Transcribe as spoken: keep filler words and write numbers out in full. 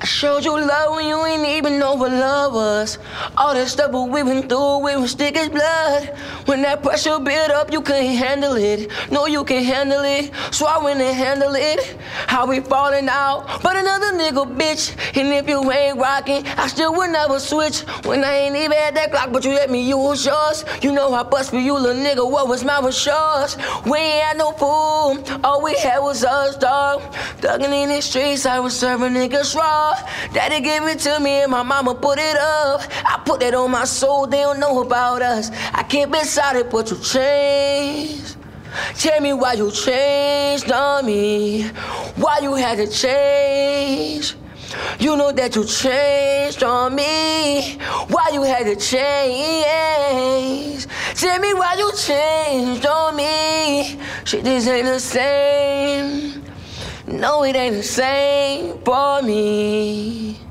I showed you love when you ain't even know what love was. All that stuff we went through, we was thick as blood. When that pressure built up, you couldn't handle it. No, you can't handle it, so I went and handled it. How we falling out, but another nigga bitch. And if you ain't rockin', I still would never switch. When I ain't even had that Glock, but you let me use yours. You know I bust for you, little nigga, what was mine was yours. We ain't had no food, all we had was us, dog. Thuggin' in the streets, I was serving niggas raw. Daddy gave it to me and my mama put it up. I put that on my soul, they don't know about us. I can't be sorry, but you changed. Tell me why you changed on me, why you had to change. You know that you changed on me, why you had to change. Tell me why you changed on me. Shit, this ain't the same. No, it ain't the same for me.